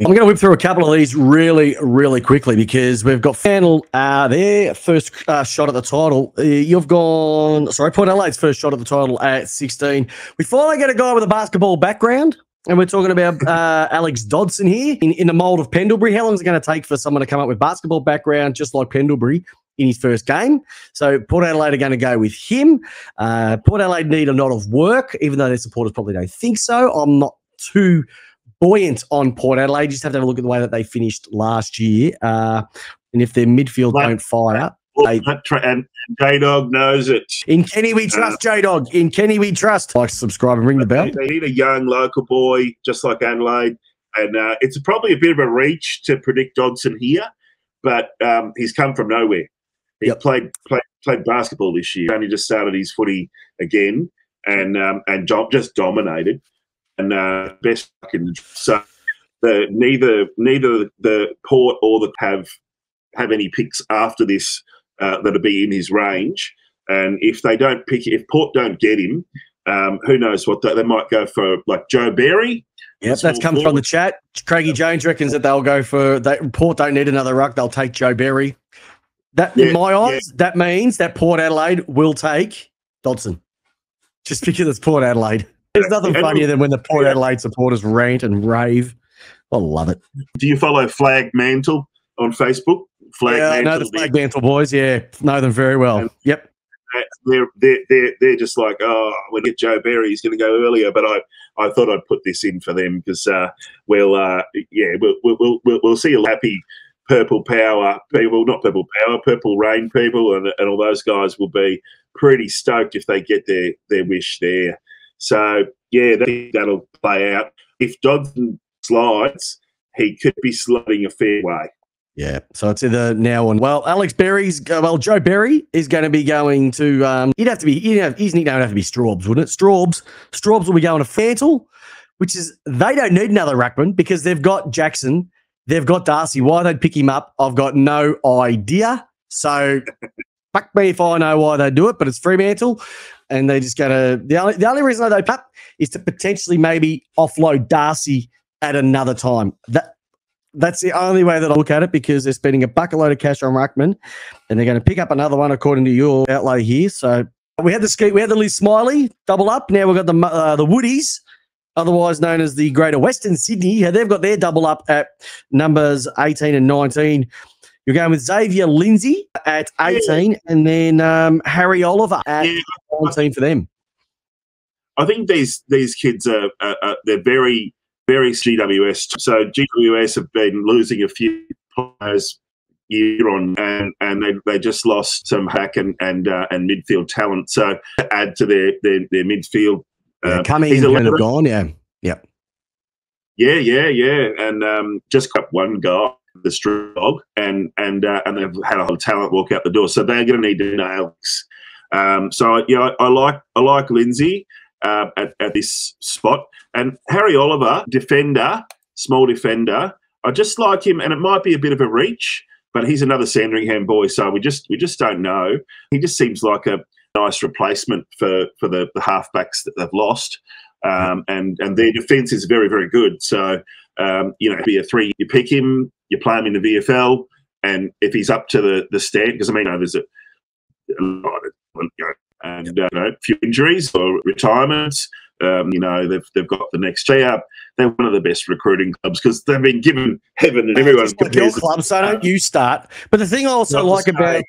I'm going to whip through a couple of these really, really quickly because we've got final uh, there first uh, shot at the title. Uh, you've gone sorry, Port Adelaide's first shot at the title at sixteen. We finally get a guy with a basketball background. And we're talking about uh, Alex Dodson here in, in the mould of Pendlebury. How long is it going to take for someone to come up with basketball background just like Pendlebury in his first game? So Port Adelaide are going to go with him. Uh, Port Adelaide need a lot of work, even though their supporters probably don't think so. I'm not too buoyant on Port Adelaide. You just have to have a look at the way that they finished last year. Uh, and if their midfield like, don't fire up. They, and J-Dog knows it. In Kenny we trust, uh, J-Dog. In Kenny we trust. Like, subscribe and ring the bell. They need a young local boy, just like Adelaide. And uh, it's probably a bit of a reach to predict Dodson here, but um, he's come from nowhere. He yep. played, played played basketball this year. Only just started his footy again and um, and just dominated. And uh, best fucking so the, neither neither the Port or the have have any picks after this. Uh, that'll be in his range, and if they don't pick, if Port don't get him, um, who knows what they, they might go for, like Joe Berry. Yep, that's come from the chat. Craigie Jones reckons that they'll go for they, Port don't need another ruck; they'll take Joe Berry. That yeah, in my eyes, yeah. that means that Port Adelaide will take Dodson, just because it's Port Adelaide. There's nothing funnier than when the Port Adelaide supporters rant and rave. I love it. Do you follow Flag Mantle on Facebook? flag yeah, mantle. I know the flag mantle boys. Yeah, know them very well. And yep. They're, they're, they're, they're just like, oh, we'll get Joe Berry. He's going to go earlier. But I, I thought I'd put this in for them because uh, we'll, uh, yeah, we'll, we'll, we'll, we'll see a happy Purple Power people, not Purple Power, Purple Rain people, and, and all those guys will be pretty stoked if they get their, their wish there. So, yeah, that, that'll play out. If Dodson slides, he could be sliding a fair way. Yeah, so it's either now and well, Alex Berry's well, Joe Berry is going to be going to. Um, he'd have to be. He'd have, his nickname would have to be Straubs, wouldn't it? Straubs. Straubs will be going to Fantle, which is they don't need another ruckman because they've got Jackson, they've got Darcy. Why they'd pick him up, I've got no idea. So fuck me if I know why they do it, but it's Fremantle, and they're just going to. The only the only reason I know Pap is to potentially maybe offload Darcy at another time. That. That's the only way that I look at it because they're spending a bucket load of cash on ruckman, and they're going to pick up another one according to your outlay here. So we had the ski, we had the Liz Smiley double up. Now we've got the uh, the Woodies, otherwise known as the Greater Western Sydney. They've got their double up at numbers eighteen and nineteen. You're going with Xavier Lindsay at eighteen, yeah. and then um, Harry Oliver at yeah. nineteen for them. I think these these kids are, are, are they're very. Very G W S. So G W S have been losing a few players year on, and and they they just lost some hack and and uh, and midfield talent. So to add to their their, their midfield. Uh, yeah, coming in and have gone. Yeah, yep. Yeah, yeah, yeah, and um, just got one guy, the Street Dog, and and uh, and they've had a whole talent walk out the door. So they're going to need to nail. Um, so yeah, I, I like I like Lindsay. Uh, at, at this spot. And Harry Oliver, defender, small defender. I just like him, and it might be a bit of a reach, but he's another Sandringham boy, so we just we just don't know. He just seems like a nice replacement for, for the, the halfbacks that they've lost. Um, and, and their defence is very, very good. So, um, you know, be a three, you pick him, you play him in the V F L, and if he's up to the, the stand, because, I mean, you know, there's a, a lot of, you know, and uh, you know, a few injuries or retirements, um, you know, they've, they've got the next year. They're one of the best recruiting clubs because they've been given heaven and everyone's like your club, so don't you start. But the thing I also like about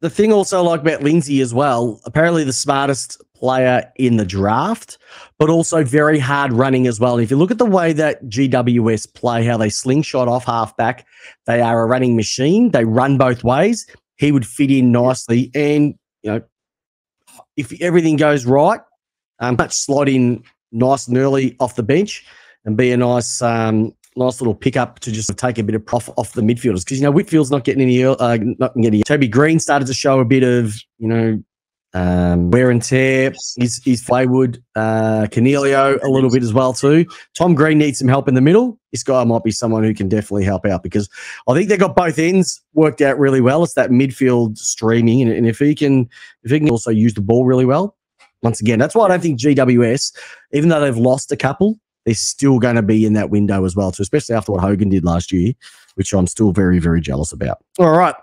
the thing also like about Lindsay as well, apparently the smartest player in the draft, but also very hard running as well. And if you look at the way that G W S play, how they slingshot off halfback, they are a running machine. They run both ways. He would fit in nicely, and you know. If everything goes right, um, but slot in nice and early off the bench and be a nice um, nice little pickup to just take a bit of profit off the midfielders. Because, you know, Whitfield's not getting any uh, – not getting – Toby Green started to show a bit of, you know, um, wear and tear. He's, he's Flaywood, uh, Cornelio a little bit as well too. Tom Green needs some help in the middle. This guy might be someone who can definitely help out because I think they got both ends worked out really well. It's that midfield streaming, and, and if he can, if he can also use the ball really well, once again, that's why I don't think G W S, even though they've lost a couple, they're still going to be in that window as well too, especially after what Hogan did last year, which I'm still very, very jealous about. All right,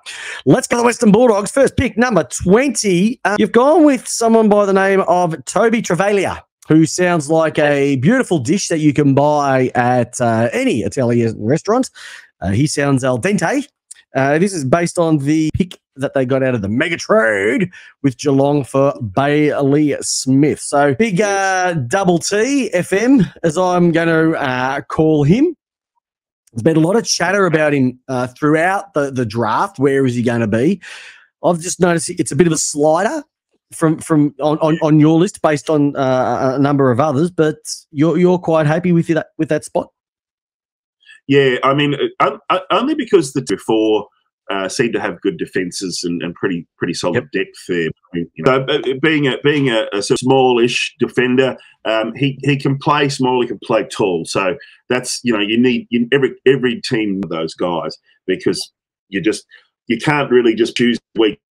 let's go to the Western Bulldogs. First pick, number twenty. Um, you've gone with someone by the name of Toby Travaglia, who sounds like a beautiful dish that you can buy at uh, any Italian restaurant. Uh, he sounds al dente. Uh, this is based on the pick that they got out of the mega trade with Geelong for Bailey Smith. So big uh, double T F M, as I'm going to uh, call him. There's been a lot of chatter about him uh, throughout the, the draft. Where is he going to be? I've just noticed it's a bit of a slider from from on, on, on your list based on uh, a number of others, but you're you're quite happy with that with that spot. Yeah, I mean, I, I, only because the two before uh, seem to have good defences and, and pretty pretty solid yep. depth there. I mean, you know, so being a being a, a smallish defender, um, he he can play small, he can play tall. So that's you know you need you, every every team of those guys because you just you can't really just choose weak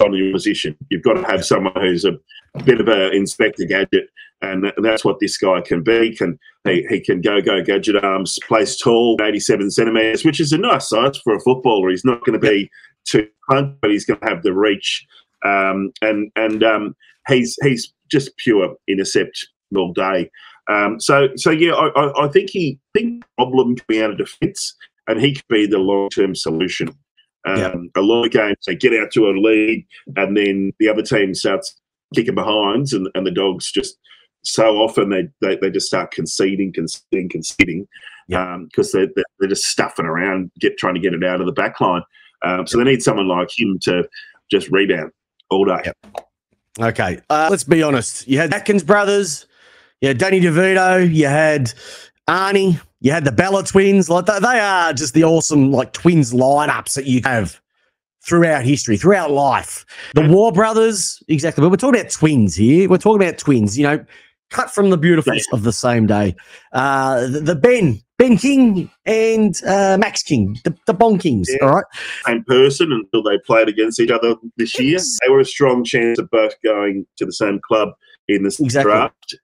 on your position. You've got to have someone who's a bit of an inspector gadget, and that's what this guy can be. Can he, he can go go gadget arms, plays tall, eighty-seven centimeters, which is a nice size for a footballer. He's not going to be too plump, but he's going to have the reach. Um, and and um, he's he's just pure intercept all day. Um, so so yeah, I, I think he think problem can be out of defence, and he could be the long term solution. Um, yeah. A lot of games they get out to a lead and then the other team starts kicking behinds, and, and the Dogs just so often they, they, they just start conceding, conceding, conceding because yeah. um, they're, they're just stuffing around, get, trying to get it out of the back line. Um, so yeah. they need someone like him to just rebound all day. Yeah. Okay, uh, let's be honest. You had Atkins brothers, you had Danny DeVito, you had Arnie, you had the Bella twins. Like they, they are just the awesome like twins lineups that you have throughout history, throughout life. The War brothers, exactly. But we're talking about twins here. We're talking about twins. You know, cut from the beautifuls of the same day. Uh, the, the Ben, Ben King, and uh, Max King, the, the Bong Kings. Yeah. All right, same person until they played against each other this year. They were a strong chance of both going to the same club in this exactly. draft.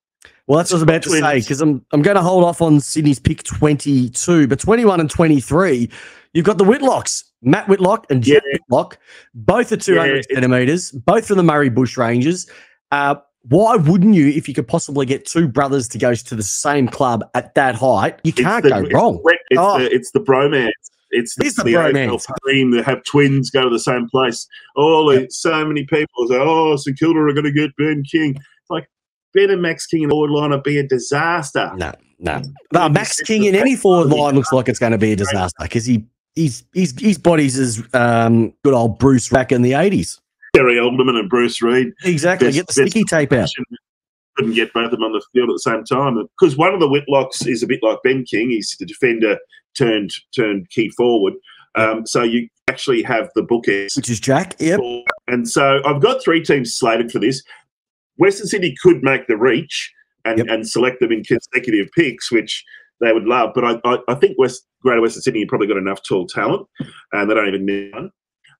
Well, that's what I was about to say, because I'm I'm going to hold off on Sydney's pick twenty-two, but twenty-one and twenty-three, you've got the Whitlocks, Matt Whitlock and Jeff yeah. Whitlock, both are two hundred yeah. centimetres, both from the Murray Bush Rangers. Uh, why wouldn't you, if you could possibly get two brothers to go to the same club at that height? You can't the, go it's wrong. The, it's, oh. the, it's the bromance. It's the, the, the A F L team that have twins go to the same place. Oh, yep. So many people say, oh, St Kilda are going to get Ben King. It's like, Ben and Max King in the forward line would be a disaster. No, no. no Max King in any forward line looks like it's going to be a disaster because he he's, he's, his body's as um, good old Bruce Rack in the eighties. Harry Oliver and Bruce Reed. Exactly. Best, get the sticky tape out. Couldn't get both of them on the field at the same time. Because one of the Whitlocks is a bit like Ben King. He's the defender turned turned key forward. Um, so you actually have the bookends. Which is Jack, yep. And so I've got three teams slated for this. Western Sydney could make the reach and, yep. and select them in consecutive picks, which they would love. But I, I, I think West, Greater Western Sydney have probably got enough tall talent, and they don't even need one.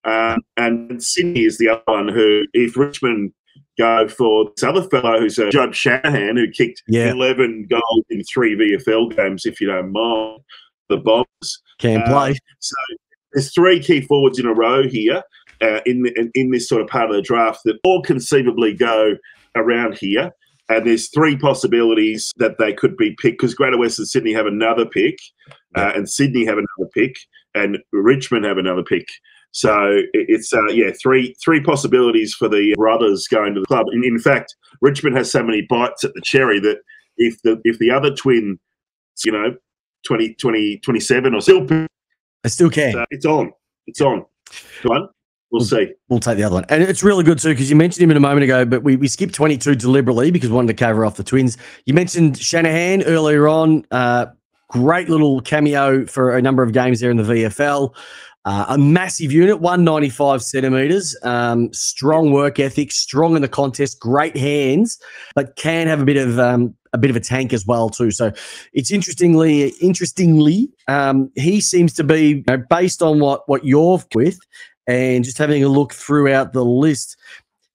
Um, and Sydney is the other one who, if Richmond go for this other fellow who's a Judd Shanahan, who kicked yeah. eleven goals in three V F L games, if you don't mind, the Bombers. Can um, play. So there's three key forwards in a row here uh, in, the, in this sort of part of the draft that all conceivably go around here, and there's three possibilities that they could be picked because Greater Western Sydney have another pick uh, and Sydney have another pick and Richmond have another pick. So it's, uh, yeah, three three possibilities for the brothers going to the club. And in fact, Richmond has so many bites at the cherry that if the if the other twin, you know, twenty, twenty, twenty-seven or still, I still can. So it's on. It's on. Come on. We'll see. We'll take the other one. And it's really good too because you mentioned him in a moment ago, but we, we skipped twenty-two deliberately because we wanted to cover off the twins. You mentioned Shanahan earlier on. Uh, great little cameo for a number of games there in the V F L. Uh, a massive unit, one ninety-five centimetres. Um, strong work ethic, strong in the contest, great hands, but can have a bit of um, a bit of a tank as well too. So it's interestingly, interestingly, um, he seems to be, you know, based on what what you're with. And just having a look throughout the list,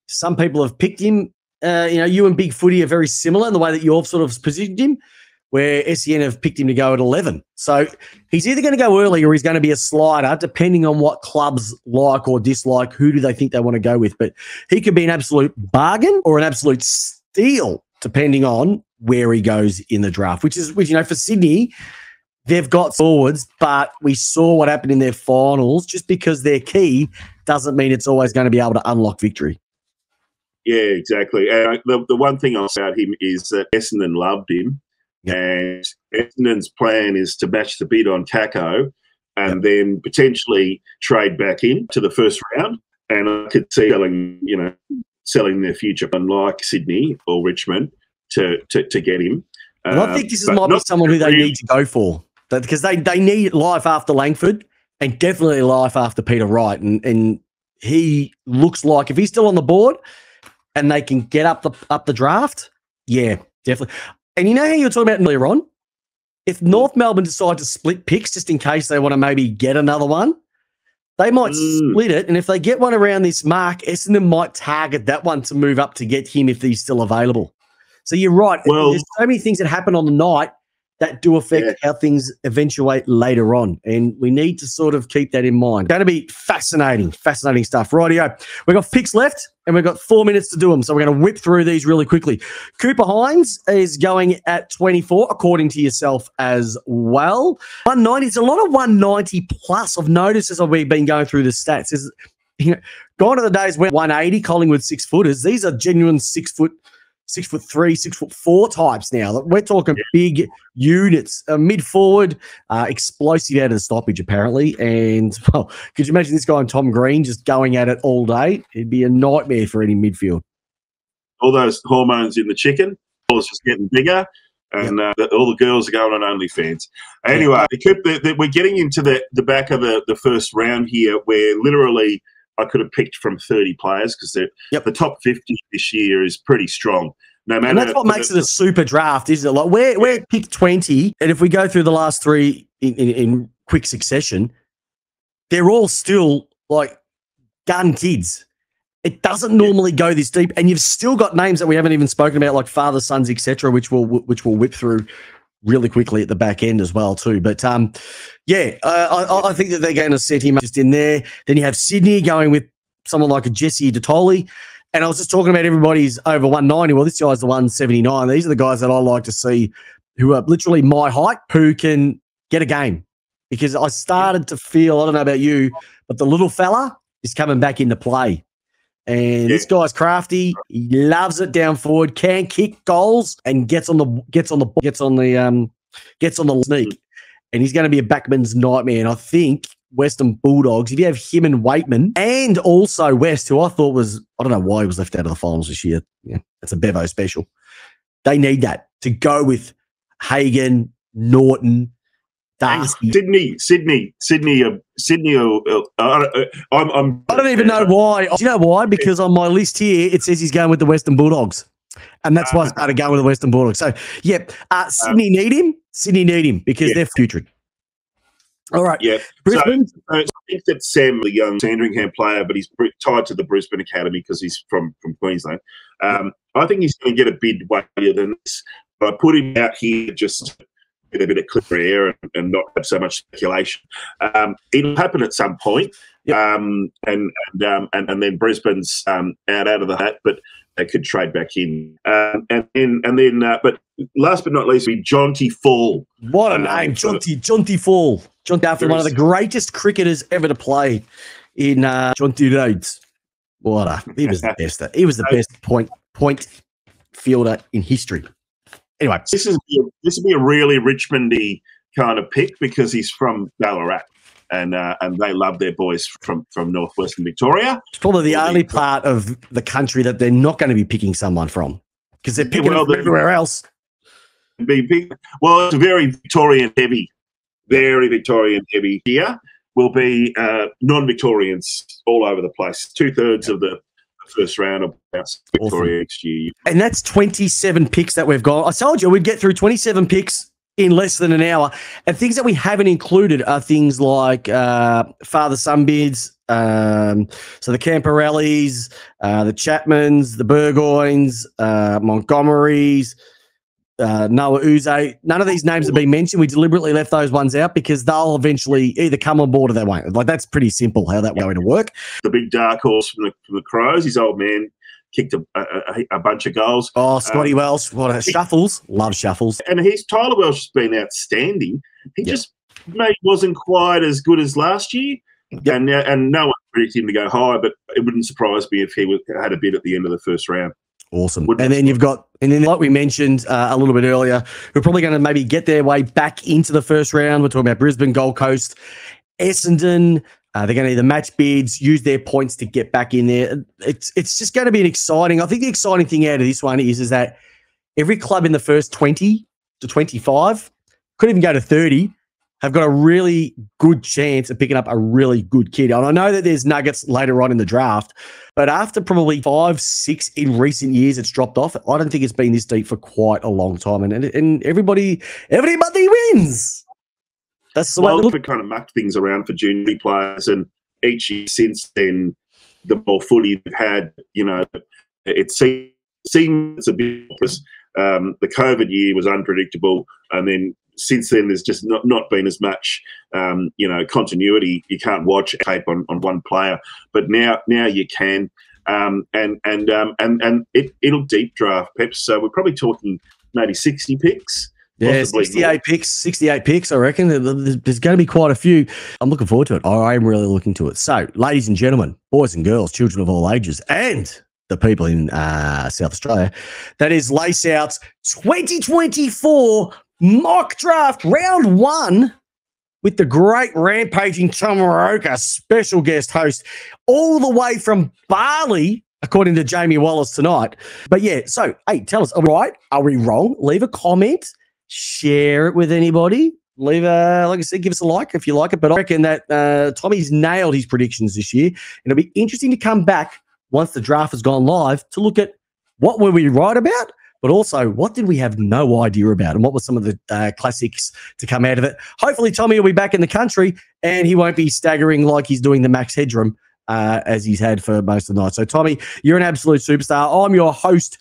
some people have picked him. Uh, you know, you and Big Footy are very similar in the way that you've sort of positioned him, where S E N have picked him to go at eleven. So he's either going to go early or he's going to be a slider, depending on what clubs like or dislike, who do they think they want to go with. But he could be an absolute bargain or an absolute steal, depending on where he goes in the draft, which is, which, you know, for Sydney, they've got forwards, but we saw what happened in their finals. Just because they're key doesn't mean it's always going to be able to unlock victory. Yeah, exactly. And the, the one thing I'll say about him is that Essendon loved him, yep. and Essendon's plan is to match the bid on Kako and yep. then potentially trade back in to the first round. And I could see selling, you know, selling their future, unlike Sydney or Richmond, to to, to get him. And um, I think this might be someone who they need to go for. Because they, they need life after Langford and definitely life after Peter Wright. And and he looks like if he's still on the board and they can get up the up the draft, yeah, definitely. And you know how you were talking about earlier on? If North Melbourne decide to split picks just in case they want to maybe get another one, they might mm. split it. And if they get one around this mark, Essendon might target that one to move up to get him if he's still available. So you're right. Well, there's so many things that happen on the night that do affect yeah. how things eventuate later on. And we need to sort of keep that in mind. That'll be fascinating, fascinating stuff. Rightio. We've got picks left and we've got four minutes to do them. So we're going to whip through these really quickly. Cooper Hines is going at twenty-four, according to yourself as well. one ninety, it's a lot of one ninety plus of notices as we've been going through the stats. Is you know, gone are the days where one eighty, Collingwood six footers. These are genuine six foot. Six foot three, six foot four types now. We're talking yeah. big units, uh, mid forward, uh, explosive out of the stoppage, apparently. And, well, could you imagine this guy and Tom Green just going at it all day? It'd be a nightmare for any midfield. All those hormones in the chicken, it's just getting bigger, and yeah. uh, the, all the girls are going on OnlyFans. Anyway, yeah. the, the, we're getting into the, the back of the, the first round here where literally – I could have picked from thirty players because yep. the top fifty this year is pretty strong. No matter, and that's what makes it a super draft, isn't it? Like we're yeah. we're pick twenty, and if we go through the last three in, in, in quick succession, they're all still like gun kids. It doesn't normally yeah. go this deep, and you've still got names that we haven't even spoken about, like father, sons, et cetera, which will which will whip through really quickly at the back end as well too. But um, yeah, uh, I, I think that they're going to set him up just in there. Then you have Sydney going with someone like a Jesse Dottoli. And I was just talking about everybody's over one ninety. Well, this guy's the one seventy-nine. These are the guys that I like to see who are literally my height, who can get a game. Because I started to feel, I don't know about you, but the little fella is coming back into play. And yeah. this guy's crafty. He loves it down forward. Can kick goals and gets on the gets on the gets on the um gets on the sneak. And he's going to be a backman's nightmare. And I think Western Bulldogs, if you have him and Waitman, and also West, who I thought was I don't know why he was left out of the finals this year. Yeah, it's a Bevo special. They need that to go with Hagan, Norton. Darcy. Sydney, Sydney, Sydney, uh, Sydney. Uh, uh, uh, I'm, I'm, I don't even know why. Do you know why? Because on my list here, it says he's going with the Western Bulldogs. And that's why I started going with the Western Bulldogs. So, yep, uh, Sydney um, need him. Sydney need him because yeah. they're future. All right. Yeah. Brisbane. So, so I think that Sam, the young Sandringham player, but he's tied to the Brisbane Academy because he's from, from Queensland. Um, I think he's going to get a bid way better than this. But I put him out here just – a bit of clear air and, and not have so much speculation. Um, it'll happen at some point, yep. um, and and, um, and and then Brisbane's um, out out of the hat, but they could trade back in. Um, and then and then, uh, but last but not least, we Jonty Faull. What a name, um, Jonty Jonty Faull. Jonty after one of the greatest cricketers ever to play in uh, Jonty Rhodes. What a he was the best. He was the best point point fielder in history. Anyway, this is this would be a really Richmondy kind of pick because he's from Ballarat, and uh, and they love their boys from from northwestern Victoria. It's probably the only part of the country that they're not going to be picking someone from because they're picking yeah, well, from everywhere else. Be big. Well, it's very Victorian heavy, very Victorian heavy here. Will be uh, non-Victorians all over the place. Two thirds yeah. of the. First round of Victoria next year. And that's twenty-seven picks that we've got. I told you we'd get through twenty-seven picks in less than an hour. And things that we haven't included are things like uh, father-son bids, um, so the Camperellis, uh, the Chapmans, the Burgoynes, uh, Montgomerys, uh, Noah Uze. None of these names have been mentioned. We deliberately left those ones out because they'll eventually either come on board or they won't. Like, that's pretty simple how that's yeah. going to work. The big dark horse from the, from the Crows, his old man, kicked a, a, a bunch of goals. Oh, Scotty um, Welsh. What a Shuffles. Love Shuffles. And he's, Tyler Welsh has been outstanding. He yep. just maybe wasn't quite as good as last year. Yep. And, and no one predicted him to go high, but it wouldn't surprise me if he was, had a bid at the end of the first round. Awesome. And then you've got, and then like we mentioned uh, a little bit earlier, we're probably going to maybe get their way back into the first round. We're talking about Brisbane, Gold Coast, Essendon. Uh, they're going to either match bids, use their points to get back in there. It's it's just going to be an exciting, I think the exciting thing out of this one is, is that every club in the first twenty to twenty-five, could even go to thirty, have got a really good chance of picking up a really good kid. And I know that there's nuggets later on in the draft, but after probably five, six in recent years, it's dropped off. I don't think it's been this deep for quite a long time. And and, and everybody, everybody wins. That's the well, way we kind of mucked things around for junior players. And each year since then, the more footy we've had, you know, it seems, it seems a bit, um, the COVID year was unpredictable. And then since then, there's just not, not been as much, um, you know, continuity. You can't watch tape on, on one player, but now now you can, um, and and um, and and it, it'll deep draft Peps. So we're probably talking maybe sixty picks. Yeah, sixty-eight picks, sixty-eight picks, I reckon. There's going to be quite a few. I'm looking forward to it. I am really looking to it. So, ladies and gentlemen, boys and girls, children of all ages, and the people in uh, South Australia, that is Lace Out's twenty twenty-four mock draft round one with the great rampaging Tommy Roker, special guest host, all the way from Bali, according to Jamie Wallace tonight. But, yeah, so, hey, tell us, are we right? Are we wrong? Leave a comment. Share it with anybody. Leave a, like I said, give us a like if you like it. But I reckon that uh, Tommy's nailed his predictions this year. It'll be interesting to come back once the draft has gone live to look at what were we right about, but also what did we have no idea about and what were some of the uh, classics to come out of it. Hopefully Tommy will be back in the country and he won't be staggering like he's doing the Max Headroom uh, as he's had for most of the night. So, Tommy, you're an absolute superstar. I'm your host,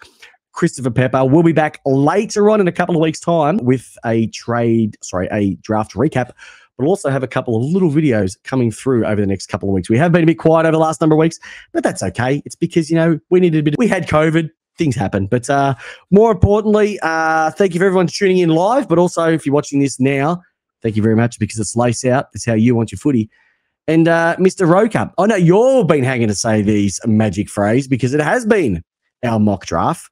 Christopher Pepper. We'll be back later on in a couple of weeks' time with a trade, sorry, a draft recap. We'll also have a couple of little videos coming through over the next couple of weeks. We have been a bit quiet over the last number of weeks, but that's okay. It's because, you know, we needed a bit. We had COVID. Things happen. But uh, more importantly, uh, thank you for everyone tuning in live, but also if you're watching this now, thank you very much because it's Lace Out. It's how you want your footy. And uh, Mister Roker, I know you've been hanging to say these magic phrase because it has been our mock draft.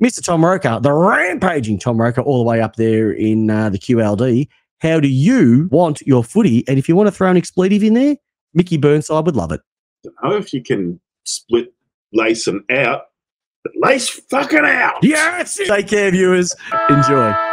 Mister Tom Roker, the rampaging Tom Roker all the way up there in uh, the Q L D. How do you want your footy? And if you want to throw an expletive in there, Mickey Burnside would love it. I don't know if you can split Lace and out, but Lace fucking out. Yeah, that's it. Take care, viewers. Enjoy.